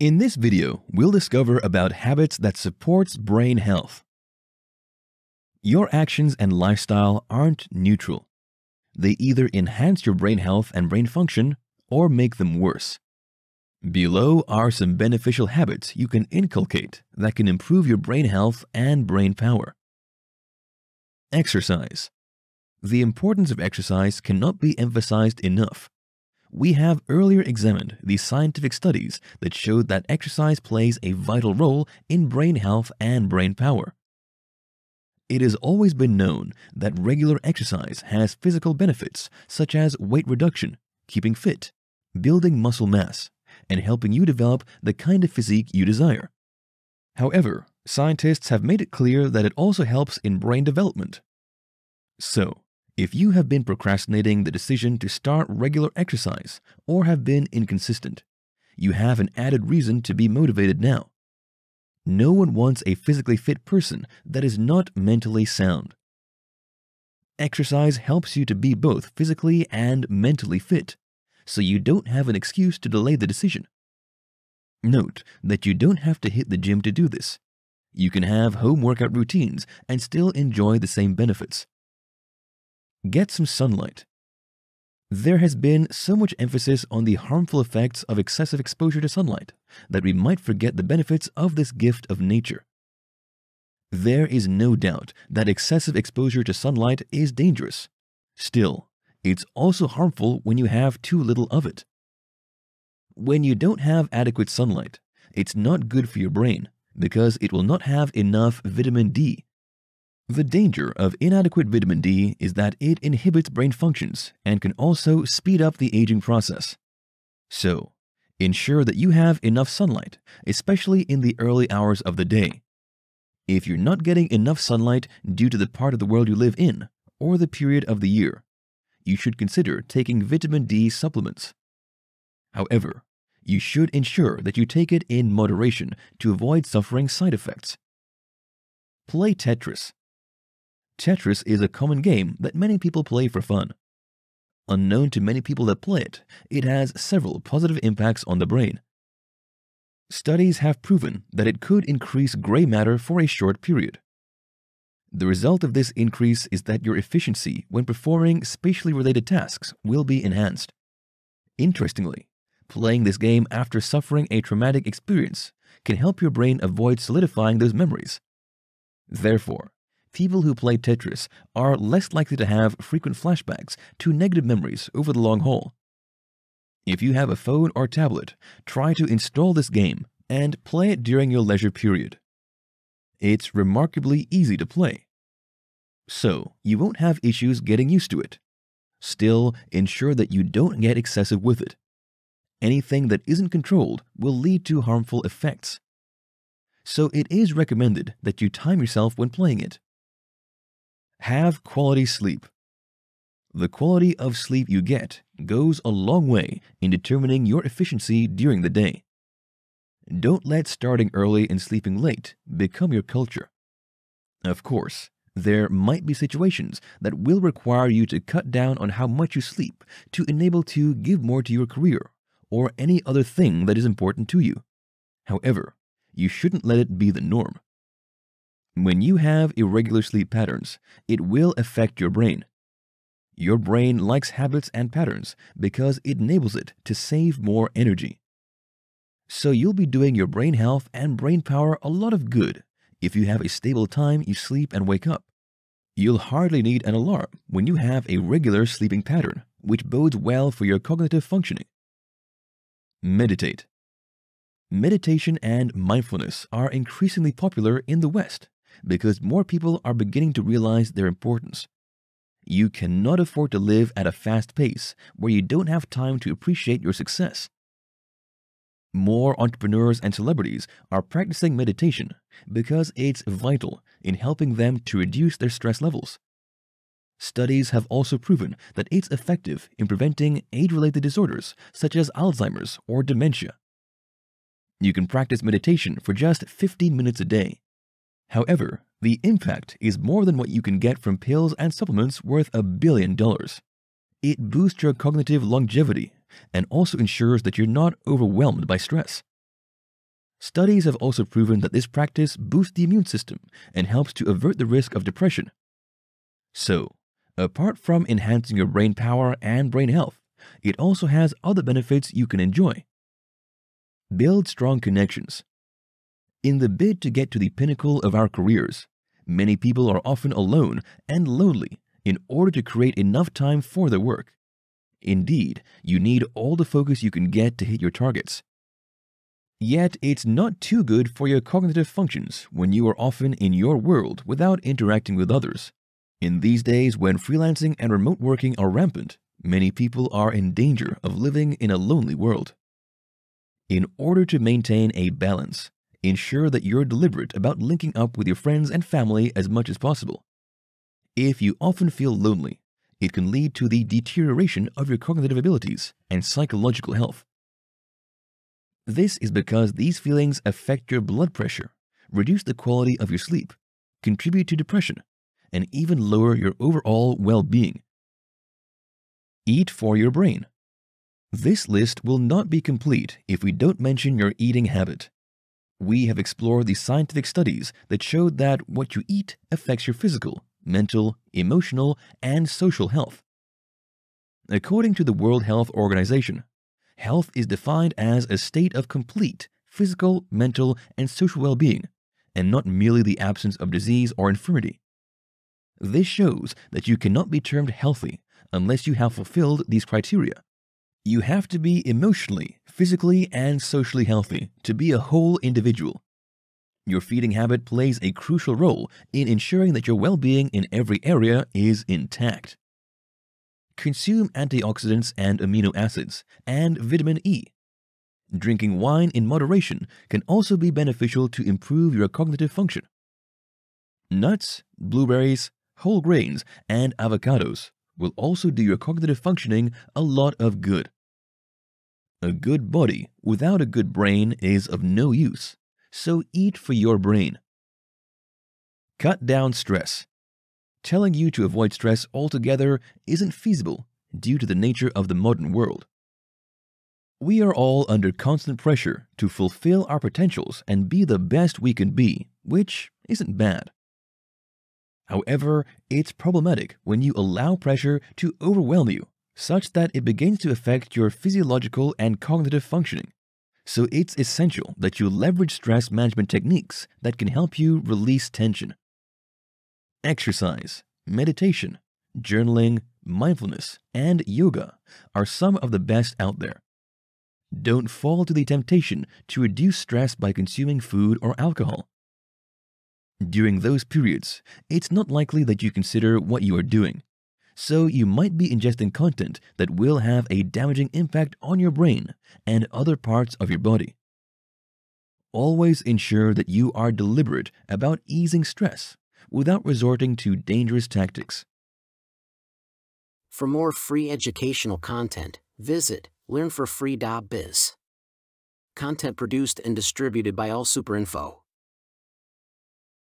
In this video, we'll discover about habits that supports brain health. Your actions and lifestyle aren't neutral. They either enhance your brain health and brain function or make them worse. Below are some beneficial habits you can inculcate that can improve your brain health and brain power. Exercise. The importance of exercise cannot be emphasized enough. We have earlier examined the scientific studies that showed that exercise plays a vital role in brain health and brain power. It has always been known that regular exercise has physical benefits such as weight reduction, keeping fit, building muscle mass, and helping you develop the kind of physique you desire. However, scientists have made it clear that it also helps in brain development. So, if you have been procrastinating the decision to start regular exercise or have been inconsistent, you have an added reason to be motivated now. No one wants a physically fit person that is not mentally sound. Exercise helps you to be both physically and mentally fit, so you don't have an excuse to delay the decision. Note that you don't have to hit the gym to do this. You can have home workout routines and still enjoy the same benefits. Get some sunlight. There has been so much emphasis on the harmful effects of excessive exposure to sunlight that we might forget the benefits of this gift of nature. There is no doubt that excessive exposure to sunlight is dangerous. Still, it's also harmful when you have too little of it. When you don't have adequate sunlight, it's not good for your brain because it will not have enough vitamin D. The danger of inadequate vitamin D is that it inhibits brain functions and can also speed up the aging process. So, ensure that you have enough sunlight, especially in the early hours of the day. If you're not getting enough sunlight due to the part of the world you live in or the period of the year, you should consider taking vitamin D supplements. However, you should ensure that you take it in moderation to avoid suffering side effects. Play Tetris. Tetris is a common game that many people play for fun. Unknown to many people that play it, it has several positive impacts on the brain. Studies have proven that it could increase gray matter for a short period. The result of this increase is that your efficiency when performing spatially related tasks will be enhanced. Interestingly, playing this game after suffering a traumatic experience can help your brain avoid solidifying those memories. Therefore, people who play Tetris are less likely to have frequent flashbacks to negative memories over the long haul. If you have a phone or tablet, try to install this game and play it during your leisure period. It's remarkably easy to play, so you won't have issues getting used to it. Still, ensure that you don't get excessive with it. Anything that isn't controlled will lead to harmful effects. So it is recommended that you time yourself when playing it. Have quality sleep. The quality of sleep you get goes a long way in determining your efficiency during the day. Don't let starting early and sleeping late become your culture. Of course, there might be situations that will require you to cut down on how much you sleep to enable to give more to your career or any other thing that is important to you. However, you shouldn't let it be the norm. When you have irregular sleep patterns, it will affect your brain. Your brain likes habits and patterns because it enables it to save more energy. So you'll be doing your brain health and brain power a lot of good if you have a stable time you sleep and wake up. You'll hardly need an alarm when you have a regular sleeping pattern, which bodes well for your cognitive functioning. Meditate. Meditation and mindfulness are increasingly popular in the West because more people are beginning to realize their importance. You cannot afford to live at a fast pace where you don't have time to appreciate your success. More entrepreneurs and celebrities are practicing meditation because it's vital in helping them to reduce their stress levels. Studies have also proven that it's effective in preventing age-related disorders such as Alzheimer's or dementia. You can practice meditation for just 15 minutes a day. However, the impact is more than what you can get from pills and supplements worth $1 billion. It boosts your cognitive longevity and also ensures that you're not overwhelmed by stress. Studies have also proven that this practice boosts the immune system and helps to avert the risk of depression. So, apart from enhancing your brain power and brain health, it also has other benefits you can enjoy. Build strong connections. In the bid to get to the pinnacle of our careers, many people are often alone and lonely in order to create enough time for their work. Indeed, you need all the focus you can get to hit your targets. Yet, it's not too good for your cognitive functions when you are often in your world without interacting with others. In these days when freelancing and remote working are rampant, many people are in danger of living in a lonely world. In order to maintain a balance, ensure that you're deliberate about linking up with your friends and family as much as possible. If you often feel lonely, it can lead to the deterioration of your cognitive abilities and psychological health. This is because these feelings affect your blood pressure, reduce the quality of your sleep, contribute to depression, and even lower your overall well-being. Eat for your brain. This list will not be complete if we don't mention your eating habit. We have explored the scientific studies that showed that what you eat affects your physical, mental, emotional, and social health. According to the World Health Organization, health is defined as a state of complete physical, mental, and social well-being, and not merely the absence of disease or infirmity. This shows that you cannot be termed healthy unless you have fulfilled these criteria. You have to be emotionally, physically, and socially healthy to be a whole individual. Your feeding habit plays a crucial role in ensuring that your well-being in every area is intact. Consume antioxidants and amino acids, and vitamin E. Drinking wine in moderation can also be beneficial to improve your cognitive function. Nuts, blueberries, whole grains, and avocados will also do your cognitive functioning a lot of good. A good body without a good brain is of no use, so eat for your brain. Cut down stress. Telling you to avoid stress altogether isn't feasible due to the nature of the modern world. We are all under constant pressure to fulfill our potentials and be the best we can be, which isn't bad. However, it's problematic when you allow pressure to overwhelm you, such that it begins to affect your physiological and cognitive functioning. So it's essential that you leverage stress management techniques that can help you release tension. Exercise, meditation, journaling, mindfulness, and yoga are some of the best out there. Don't fall to the temptation to reduce stress by consuming food or alcohol. During those periods, it's not likely that you consider what you are doing, so you might be ingesting content that will have a damaging impact on your brain and other parts of your body. Always ensure that you are deliberate about easing stress without resorting to dangerous tactics. For more free educational content, visit learnforfree.biz. Content produced and distributed by AllSuperInfo.